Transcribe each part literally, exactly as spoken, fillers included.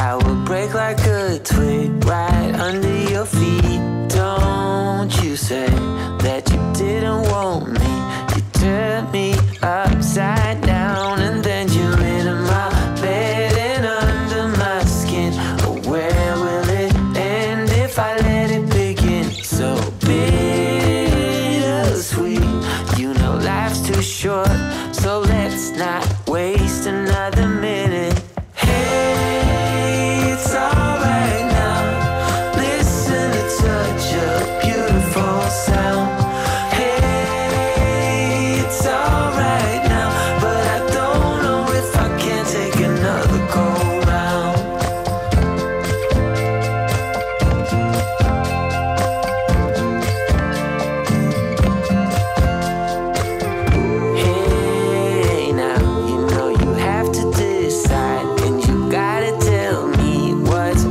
I will break like a twig right under your feet. Don't you say that you didn't want me. You turned me upside down and then you lit in my bed and under my skin. Oh, where will it end if I let it begin? So bittersweet, you know life's too short, so let's not waste another minute. It's all right now. Listen to touch your beautiful sound. Hey, it's all right now, but I don't know if I can take another go round. Hey, now you know you have to decide, and you gotta tell me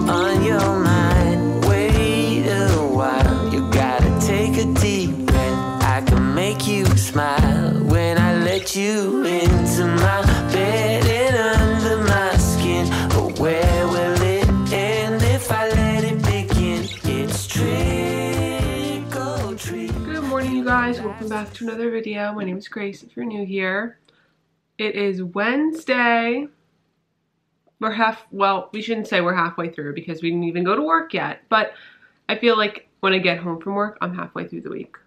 on your mind. Wait a while, you gotta take a deep breath. I can make you smile when I let you into my bed and under my skin. But where will it end if I let it begin? It's trick or treat. Good morning, you guys. Welcome back to another video. My name is Grace if you're new here. It is Wednesday. We're half, well, we shouldn't say we're halfway through because we didn't even go to work yet, but I feel like when I get home from work, I'm halfway through the week.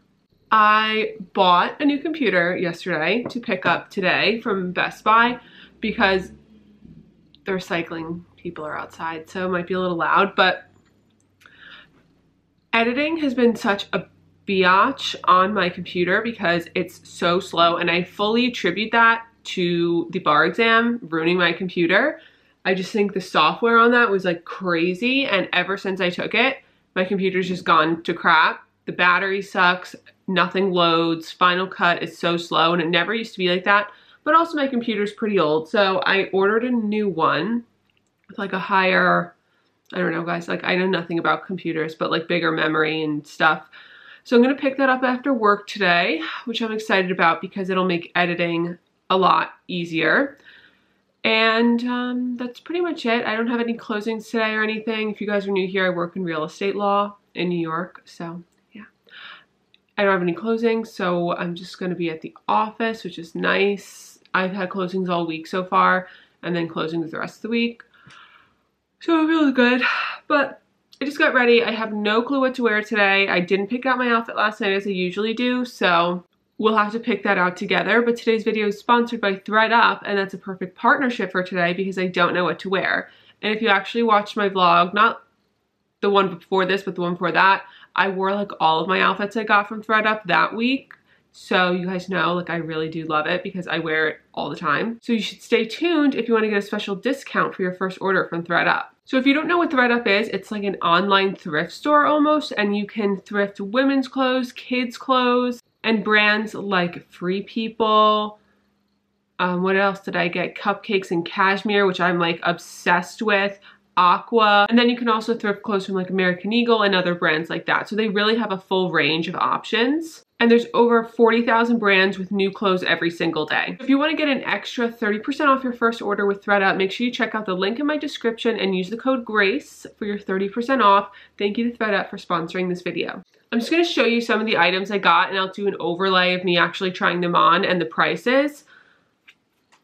I bought a new computer yesterday to pick up today from Best Buy because the recycling people are outside, so it might be a little loud, but editing has been such a biatch on my computer because it's so slow, and I fully attribute that to the bar exam ruining my computer. I just think the software on that was like crazy, and ever since I took it, my computer's just gone to crap. The battery sucks, nothing loads, Final Cut is so slow, and it never used to be like that. But also my computer's pretty old, so I ordered a new one with like a higher, I don't know guys, like I know nothing about computers, but like bigger memory and stuff. So I'm gonna pick that up after work today, which I'm excited about because it'll make editing a lot easier. And um, that's pretty much it. I don't have any closings today or anything. If you guys are new here, I work in real estate law in New York. So yeah, I don't have any closings. So I'm just going to be at the office, which is nice. I've had closings all week so far and then closings the rest of the week. So it feels good, but I just got ready. I have no clue what to wear today. I didn't pick out my outfit last night as I usually do. So we'll have to pick that out together, but today's video is sponsored by ThredUp, and that's a perfect partnership for today because I don't know what to wear. And if you actually watched my vlog, not the one before this, but the one before that, I wore like all of my outfits I got from ThredUp that week. So you guys know, like I really do love it because I wear it all the time. So you should stay tuned if you want to get a special discount for your first order from ThredUp. So if you don't know what ThredUp is, it's like an online thrift store almost, and you can thrift women's clothes, kids' clothes, and brands like Free People. Um, what else did I get? Cupcakes and Cashmere, which I'm like obsessed with. Aqua. And then you can also thrift clothes from like American Eagle and other brands like that. So they really have a full range of options. And there's over forty thousand brands with new clothes every single day. If you want to get an extra thirty percent off your first order with ThredUp, make sure you check out the link in my description and use the code GRACE for your thirty percent off. Thank you to ThredUp for sponsoring this video. I'm just going to show you some of the items I got, and I'll do an overlay of me actually trying them on and the prices.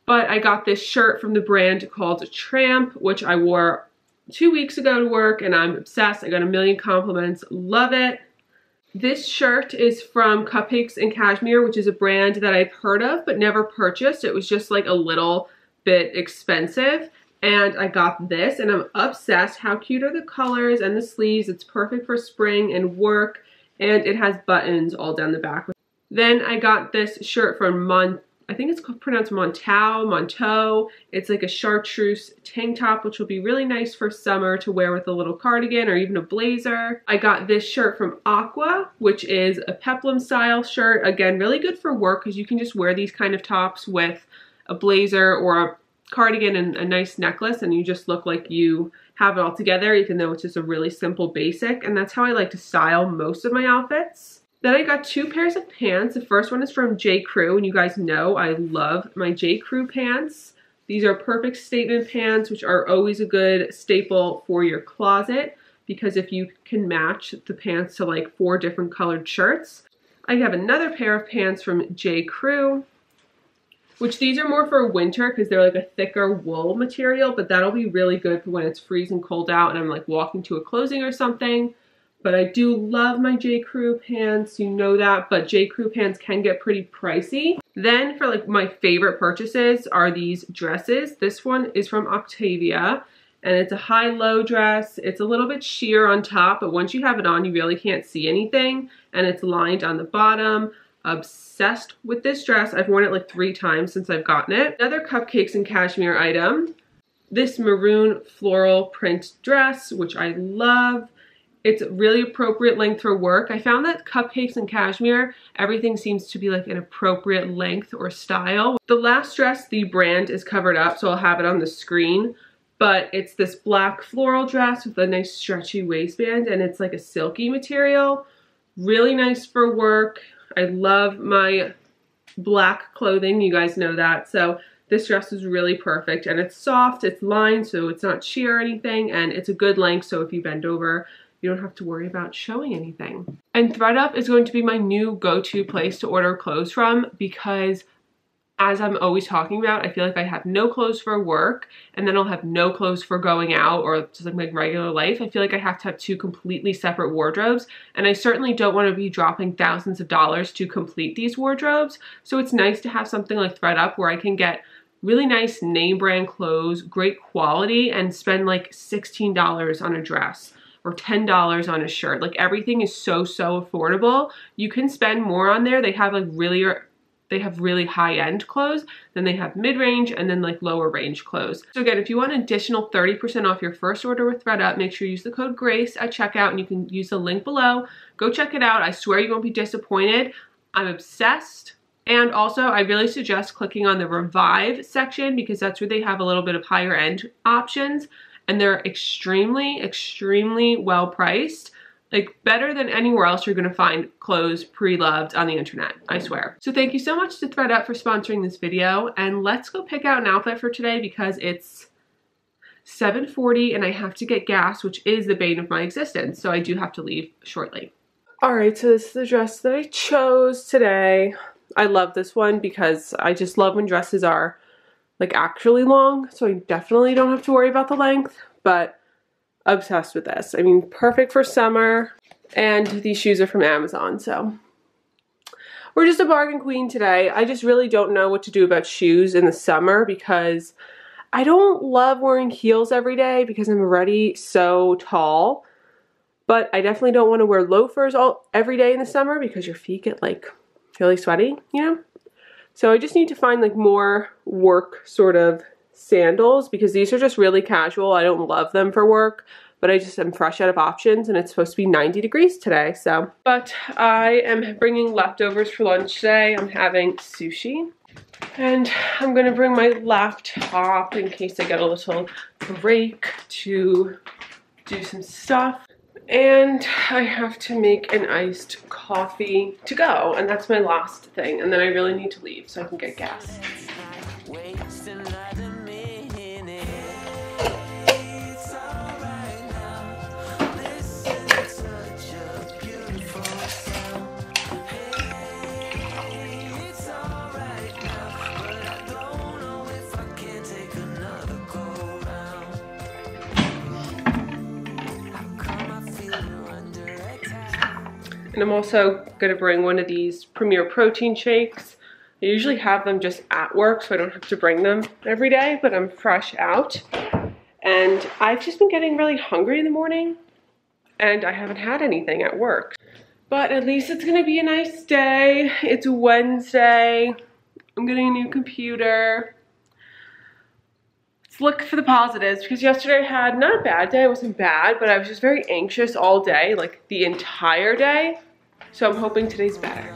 But I got this shirt from the brand called Tramp, which I wore two weeks ago to work, and I'm obsessed. I got a million compliments. Love it. This shirt is from Cupcakes and Cashmere, which is a brand that I've heard of but never purchased. It was just like a little bit expensive, and I got this, and I'm obsessed. How cute are the colors and the sleeves? It's perfect for spring and work, and it has buttons all down the back. Then I got this shirt from Mon, I think it's pronounced Montauk, Montauk. It's like a chartreuse tank top, which will be really nice for summer to wear with a little cardigan or even a blazer. I got this shirt from Aqua, which is a peplum style shirt. Again, really good for work because you can just wear these kind of tops with a blazer or a cardigan and a nice necklace, and you just look like you have it all together, even though it's just a really simple basic. And that's how I like to style most of my outfits. Then I got two pairs of pants. The first one is from J. Crew, and you guys know I love my J. Crew pants. These are perfect statement pants, which are always a good staple for your closet, because if you can match the pants to like four different colored shirts. I have another pair of pants from J. Crew, which these are more for winter because they're like a thicker wool material, but that'll be really good for when it's freezing cold out and I'm like walking to a closing or something. But I do love my J. Crew pants, you know that, but J. Crew pants can get pretty pricey. Then for like my favorite purchases are these dresses. This one is from Octavia and it's a high-low dress. It's a little bit sheer on top, but once you have it on, you really can't see anything, and it's lined on the bottom. Obsessed with this dress. I've worn it like three times since I've gotten it. Another Cupcakes and Cashmere item. This maroon floral print dress, which I love. It's really appropriate length for work. I found that Cupcakes and Cashmere, everything seems to be like an appropriate length or style. The last dress, the brand is covered up, so I'll have it on the screen, but it's this black floral dress with a nice stretchy waistband, and it's like a silky material. Really nice for work. I love my black clothing, you guys know that, so this dress is really perfect, and it's soft, it's lined, so it's not sheer or anything, and it's a good length, so if you bend over, you don't have to worry about showing anything. And ThredUp is going to be my new go-to place to order clothes from, because as I'm always talking about, I feel like I have no clothes for work, and then I'll have no clothes for going out or just like my regular life. I feel like I have to have two completely separate wardrobes, and I certainly don't want to be dropping thousands of dollars to complete these wardrobes. So it's nice to have something like ThredUp where I can get really nice name brand clothes, great quality, and spend like sixteen dollars on a dress or ten dollars on a shirt. Like everything is so, so affordable. You can spend more on there. They have like really... They have really high-end clothes, then they have mid-range, and then like lower range clothes. So again, if you want an additional thirty percent off your first order with ThredUp, make sure you use the code GRACE at checkout, and you can use the link below. Go check it out. I swear you won't be disappointed. I'm obsessed. And also, I really suggest clicking on the Revive section, because that's where they have a little bit of higher-end options, and they're extremely, extremely well-priced. Like better than anywhere else you're gonna find clothes pre-loved on the internet, I swear. So thank you so much to ThredUp for sponsoring this video, and let's go pick out an outfit for today because it's seven forty and I have to get gas, which is the bane of my existence, so I do have to leave shortly. All right, so this is the dress that I chose today. I love this one because I just love when dresses are like actually long, so I definitely don't have to worry about the length, but obsessed with this. I mean, perfect for summer, and these shoes are from Amazon, so we're just a bargain queen today. I just really don't know what to do about shoes in the summer because I don't love wearing heels every day because I'm already so tall, but I definitely don't want to wear loafers all every day in the summer because your feet get like really sweaty, you know? So I just need to find like more work sort of sandals, because these are just really casual. I don't love them for work, but I just am fresh out of options, and it's supposed to be ninety degrees today, so. But I am bringing leftovers for lunch today. I'm having sushi, and I'm gonna bring my laptop in case I get a little break to do some stuff. And I have to make an iced coffee to go, and that's my last thing, and then I really need to leave so I can get gas. And I'm also going to bring one of these Premier Protein shakes. I usually have them just at work, so I don't have to bring them every day, but I'm fresh out. And I've just been getting really hungry in the morning, and I haven't had anything at work. But at least it's going to be a nice day. It's Wednesday. I'm getting a new computer. Look for the positives, because yesterday I had not a bad day, it wasn't bad, but I was just very anxious all day, like the entire day, so I'm hoping today's better.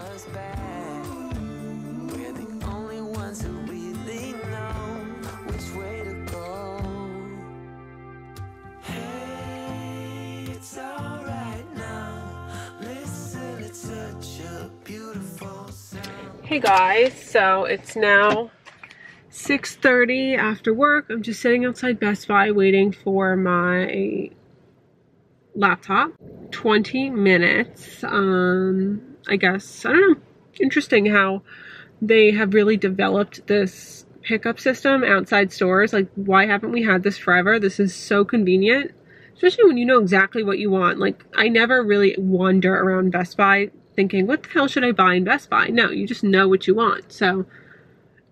Hey guys, so it's now six thirty after work. I'm just sitting outside Best Buy waiting for my laptop. twenty minutes. Um, I guess, I don't know. Interesting how they have really developed this pickup system outside stores. Like, why haven't we had this forever? This is so convenient, especially when you know exactly what you want. Like, I never really wander around Best Buy thinking, what the hell should I buy in Best Buy? No, you just know what you want. So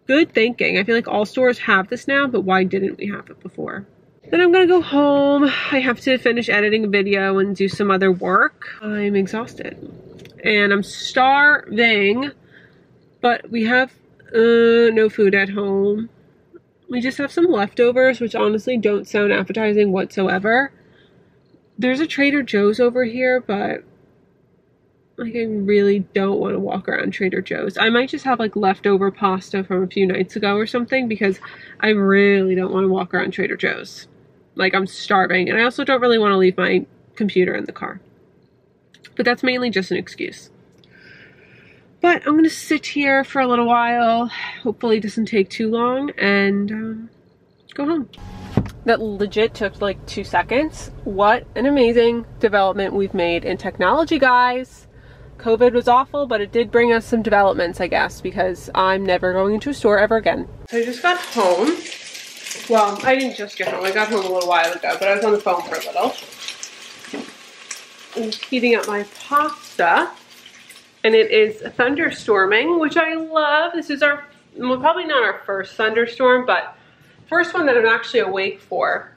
good thinking. I feel like all stores have this now, but why didn't we have it before? Then I'm gonna go home. I have to finish editing a video and do some other work. I'm exhausted and I'm starving, but we have uh, no food at home. We just have some leftovers, which honestly don't sound appetizing whatsoever. There's a Trader Joe's over here, but like I really don't want to walk around Trader Joe's. I might just have like leftover pasta from a few nights ago or something, because I really don't want to walk around Trader Joe's. Like, I'm starving, and I also don't really want to leave my computer in the car. But that's mainly just an excuse. But I'm going to sit here for a little while, hopefully it doesn't take too long, and um, go home. That legit took like two seconds. What an amazing development we've made in technology, guys. COVID was awful, but it did bring us some developments, I guess, because I'm never going into a store ever again. So I just got home. Well, I didn't just get home. I got home a little while ago, but I was on the phone for a little. I'm heating up my pasta. And it is thunderstorming, which I love. This is our, well, probably not our first thunderstorm, but first one that I'm actually awake for.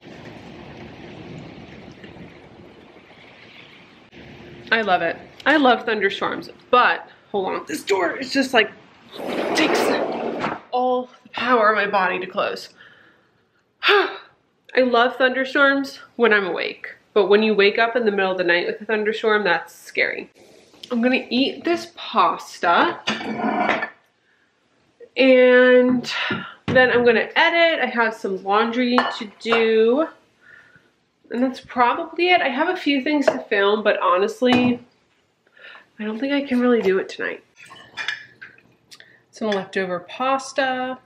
I love it. I love thunderstorms, but hold on. This door is just like, takes all the power of my body to close. I love thunderstorms when I'm awake, but when you wake up in the middle of the night with a thunderstorm, that's scary. I'm gonna eat this pasta and then I'm gonna edit. I have some laundry to do and that's probably it. I have a few things to film, but honestly, I don't think I can really do it tonight. Some leftover pasta.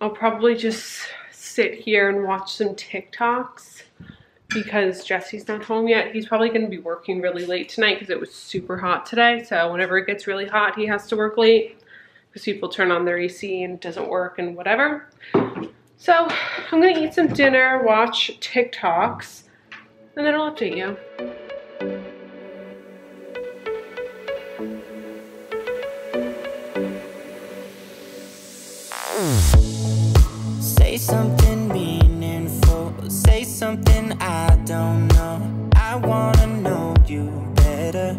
I'll probably just sit here and watch some TikToks. Because Jesse's not home yet. He's probably going to be working really late tonight because it was super hot today. So whenever it gets really hot, he has to work late because people turn on their A C and it doesn't work and whatever. So I'm going to eat some dinner, watch TikToks, and then I'll update you. Say something meaningful. Say something I don't know. I wanna know you better.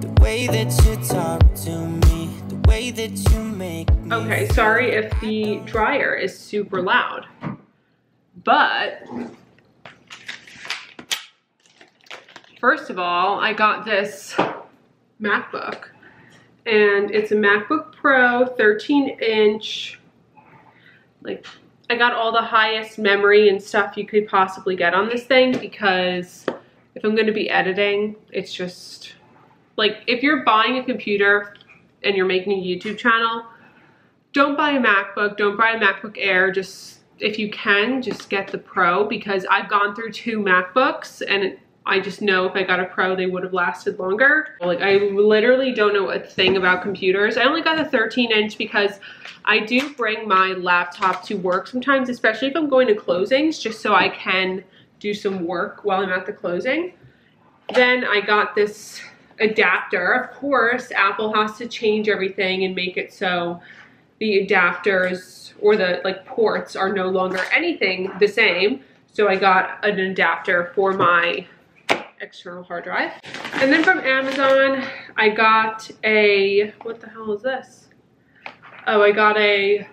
The way that you talk to me, the way that you make me. Okay, sorry if the dryer is super loud, but first of all, I got this MacBook, and it's a MacBook Pro thirteen inch, like, I got all the highest memory and stuff you could possibly get on this thing because if I'm going to be editing, it's just like, if you're buying a computer and you're making a YouTube channel, don't buy a MacBook, don't buy a MacBook Air. Just, if you can, just get the Pro, because I've gone through two MacBooks and it, I just know if I got a Pro, they would have lasted longer. Like, I literally don't know a thing about computers. I only got a thirteen inch because I do bring my laptop to work sometimes, especially if I'm going to closings, just so I can do some work while I'm at the closing. Then I got this adapter. Of course, Apple has to change everything and make it so the adapters or the like ports are no longer anything the same. So I got an adapter for my external hard drive. And then from Amazon, I got a, what the hell is this? Oh, I got a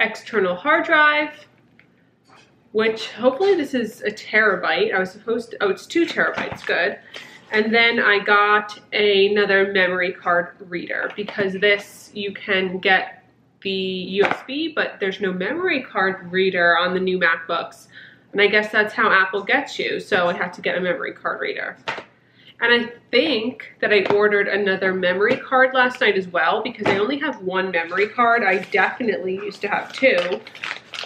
external hard drive, which hopefully this is a terabyte. I was supposed to, oh, it's two terabytes, good. And then I got a, another memory card reader, because this, you can get the U S B, but there's no memory card reader on the new MacBooks. And I guess that's how Apple gets you, so I have to get a memory card reader. And I think that I ordered another memory card last night as well, because I only have one memory card. I definitely used to have two,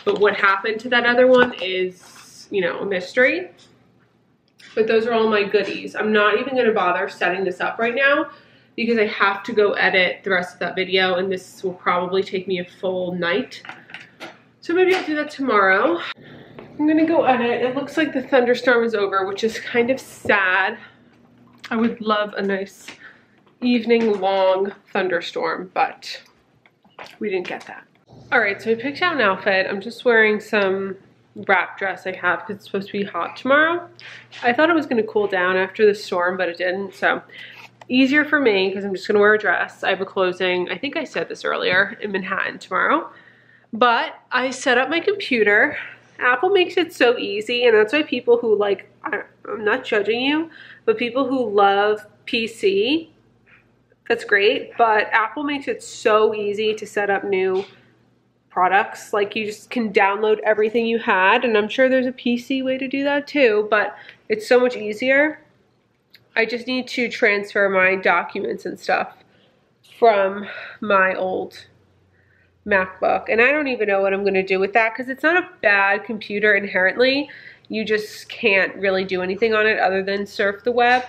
but what happened to that other one is, you know, a mystery. But those are all my goodies. I'm not even gonna bother setting this up right now because I have to go edit the rest of that video, and this will probably take me a full night. So maybe I'll do that tomorrow. I'm gonna go edit. It looks like the thunderstorm is over, which is kind of sad. I would love a nice evening long thunderstorm, but we didn't get that. All right, so I picked out an outfit. I'm just wearing some wrap dress I have because it's supposed to be hot tomorrow. I thought it was gonna cool down after the storm, but it didn't, so easier for me because I'm just gonna wear a dress. I have a closing, I think I said this earlier, in Manhattan tomorrow, but I set up my computer. Apple makes it so easy, and that's why people who like, I'm not judging you, but people who love P C, that's great, but Apple makes it so easy to set up new products. Like, you just can download everything you had, and I'm sure there's a P C way to do that too, but it's so much easier. I just need to transfer my documents and stuff from my old MacBook, and I don't even know what I'm gonna do with that because it's not a bad computer inherently. You just can't really do anything on it other than surf the web.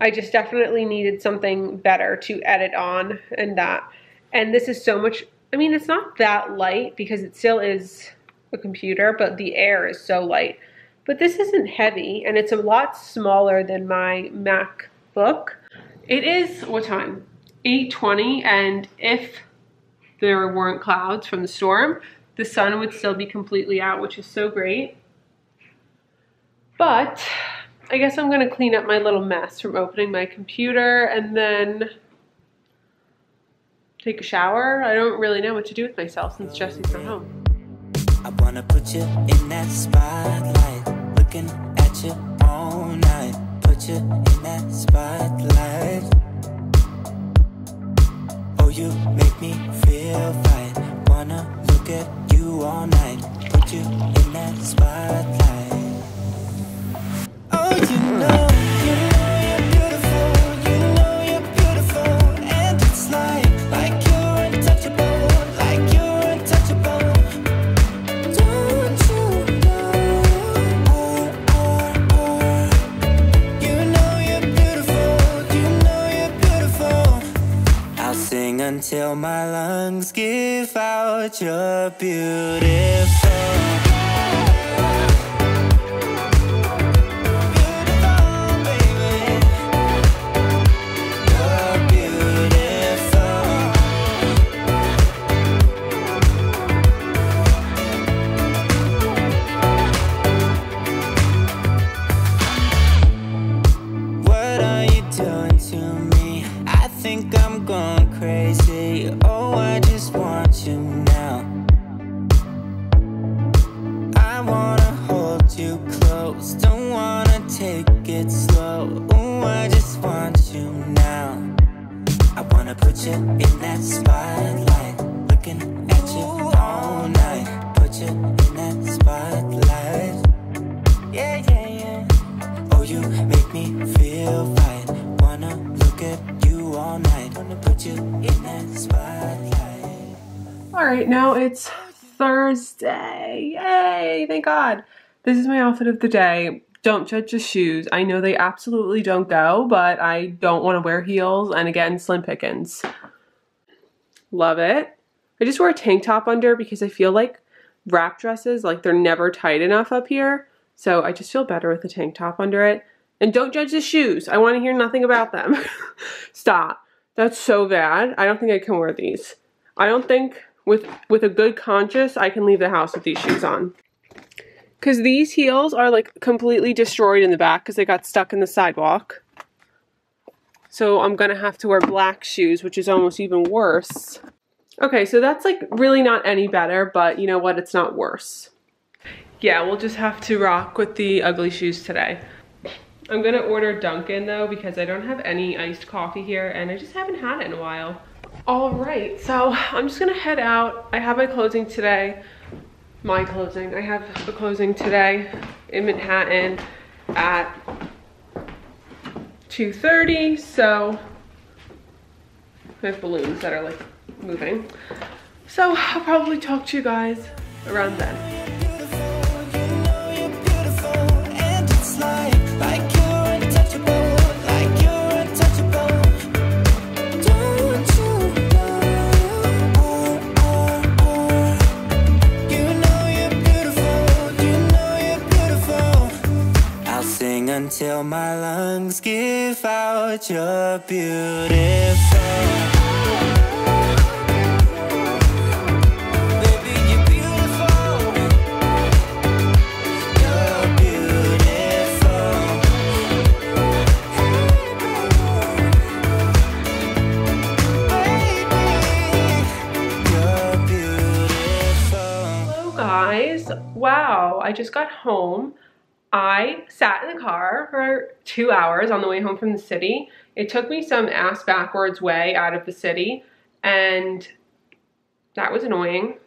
I just definitely needed something better to edit on, and that, and this is so much, I mean, it's not that light because it still is a computer, but the Air is so light, but this isn't heavy, and it's a lot smaller than my MacBook. It is, what time? eight twenty, and if there weren't clouds from the storm, the sun would still be completely out, which is so great. But I guess I'm gonna clean up my little mess from opening my computer and then take a shower. I don't really know what to do with myself since Jesse's not home. I wanna put you in that spotlight, looking at you all night, put you in that spotlight. You make me feel fine, wanna look at you all night, put you in that spotlight. Oh, you know, you know you're beautiful, you know you're beautiful, and it's like, like you're untouchable, like you're untouchable. Don't you know, or, or, or. You know you're beautiful, you know you're beautiful. I'll sing until my lungs give out, you're beautiful. Beautiful, baby. You're beautiful. What are you doing to me? I think I'm gone crazy, oh I just want you now. I wanna hold you close, don't wanna take it slow, oh I just want you now. I wanna put you in that spotlight, looking at you all night, put you in that spotlight. Yeah, yeah, yeah. Oh, you make me feel fine, wanna look at you all night. Put you in that spotlight. All right, now it's Thursday. Yay, thank God. This is my outfit of the day. Don't judge the shoes. I know they absolutely don't go, but I don't want to wear heels, and again, slim pickings. Love it. I just wear a tank top under because I feel like wrap dresses, like they're never tight enough up here, so I just feel better with a tank top under it. And don't judge the shoes. I want to hear nothing about them. Stop. That's so bad. I don't think I can wear these. I don't think with with a good conscience I can leave the house with these shoes on. Because these heels are like completely destroyed in the back because they got stuck in the sidewalk. So I'm going to have to wear black shoes, which is almost even worse. Okay, so that's like really not any better, but you know what? It's not worse. Yeah, we'll just have to rock with the ugly shoes today. I'm gonna order Dunkin' though because I don't have any iced coffee here and I just haven't had it in a while. All right, so I'm just gonna head out. I have my closing today. My closing. I have a closing today in Manhattan at two thirty, so I have balloons that are like moving. So I'll probably talk to you guys around then. Till my lungs give out your beautiful. Hello guys, wow, I just got home. I sat in the car for two hours on the way home from the city. It took me some ass backwards way out of the city, and that was annoying.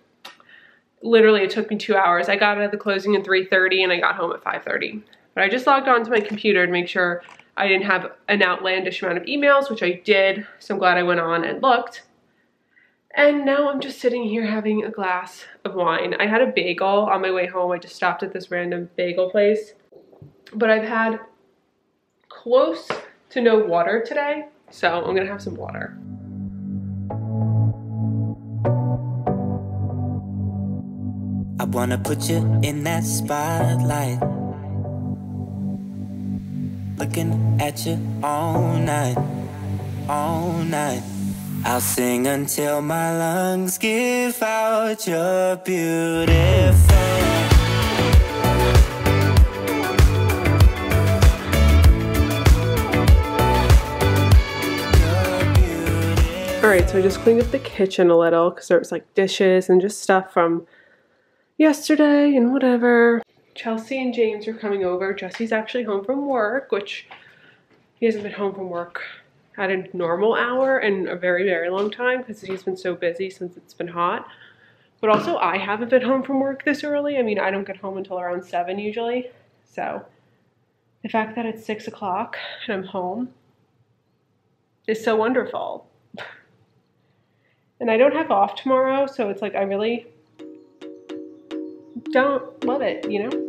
Literally, it took me two hours. I got out of the closing at three thirty, and I got home at five thirty. But I just logged on to my computer to make sure I didn't have an outlandish amount of emails, which I did, so I'm glad I went on and looked. And now I'm just sitting here having a glass of wine. I had a bagel on my way home. I just stopped at this random bagel place. But I've had close to no water today, so I'm gonna have some water. I wanna put you in that spotlight, looking at you all night, all night. I'll sing until my lungs give out your beautiful. Alright, so I just cleaned up the kitchen a little because there was like dishes and just stuff from yesterday and whatever. Chelsea and James are coming over. Jesse's actually home from work, which he hasn't been home from work at a normal hour in a very, very long time because he's been so busy since it's been hot. But also, I haven't been home from work this early. I mean, I don't get home until around seven usually. So the fact that it's six o'clock and I'm home is so wonderful. And I don't have off tomorrow, so it's like I really don't love it, you know?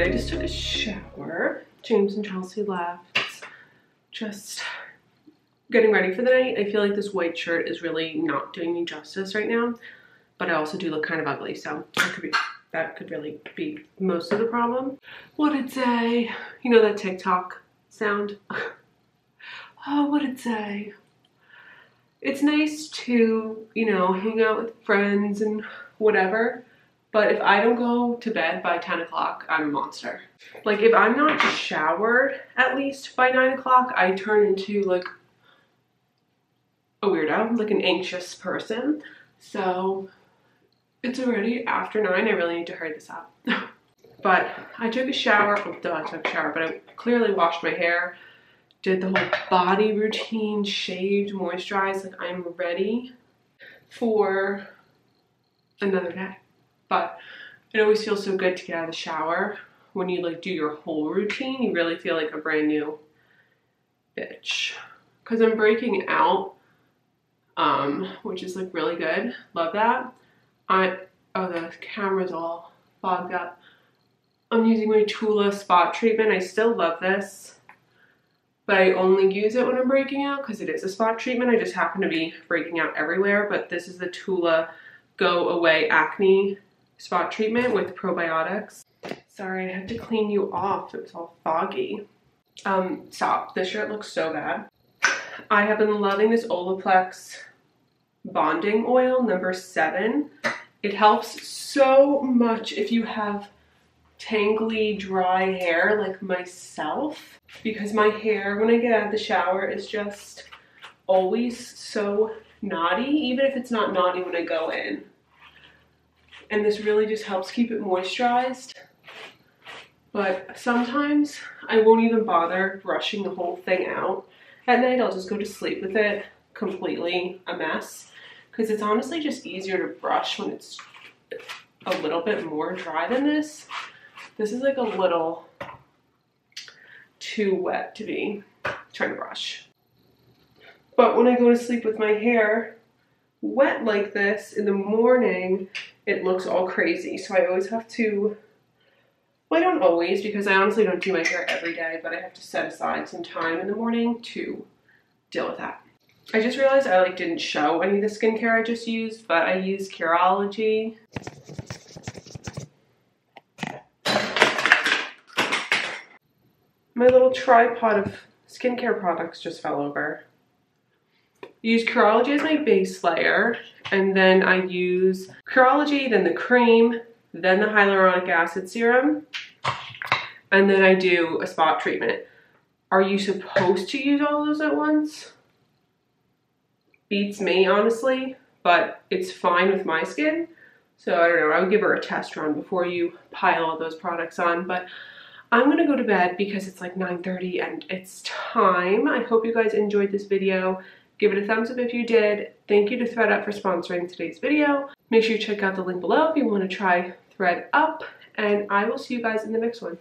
I just took a shower. James and Chelsea left. Just getting ready for the night. I feel like this white shirt is really not doing me justice right now, but I also do look kind of ugly, so that could, be, that could really be most of the problem. What'd it say? You know that TikTok sound? Oh, what'd it say? It's nice to, you know, hang out with friends and whatever. But if I don't go to bed by ten o'clock, I'm a monster. Like, if I'm not showered at least by nine o'clock, I turn into, like, a weirdo, like an anxious person. So it's already after nine. I really need to hurry this up. But I took a shower. Oh, no, I took a shower, but I clearly washed my hair, did the whole body routine, shaved, moisturized. Like, I'm ready for another day. But it always feels so good to get out of the shower. When you like do your whole routine, you really feel like a brand new bitch. Cause I'm breaking out, um, which is like really good. Love that. I, oh, the camera's all fogged up. I'm using my Tula spot treatment. I still love this, but I only use it when I'm breaking out cause it is a spot treatment. I just happen to be breaking out everywhere, but this is the Tula Go Away Acne Spot Treatment with probiotics. Sorry, I had to clean you off. It was all foggy. Um, stop. This shirt looks so bad. I have been loving this Olaplex Bonding Oil, number seven. It helps so much if you have tangly, dry hair like myself. Because my hair, when I get out of the shower, is just always so knotty, even if it's not knotty when I go in. And this really just helps keep it moisturized. But sometimes I won't even bother brushing the whole thing out. At night, I'll just go to sleep with it completely a mess, because it's honestly just easier to brush when it's a little bit more dry than this. This is like a little too wet to be trying to brush. But when I go to sleep with my hair wet like this, in the morning, it looks all crazy. So I always have to, well, I don't always, because I honestly don't do my hair every day, but I have to set aside some time in the morning to deal with that. I just realized I like didn't show any of the skincare I just used, but I used Curology. My little tripod of skincare products just fell over. I use Curology as my base layer, and then I use Curology, then the cream, then the hyaluronic acid serum, and then I do a spot treatment. Are you supposed to use all those at once? Beats me, honestly, but it's fine with my skin. So I don't know, I would give her a test run before you pile all those products on, but I'm gonna go to bed because it's like nine thirty and it's time. I hope you guys enjoyed this video. Give it a thumbs up if you did. Thank you to ThredUp for sponsoring today's video. Make sure you check out the link below if you want to try ThredUp, and I will see you guys in the next one.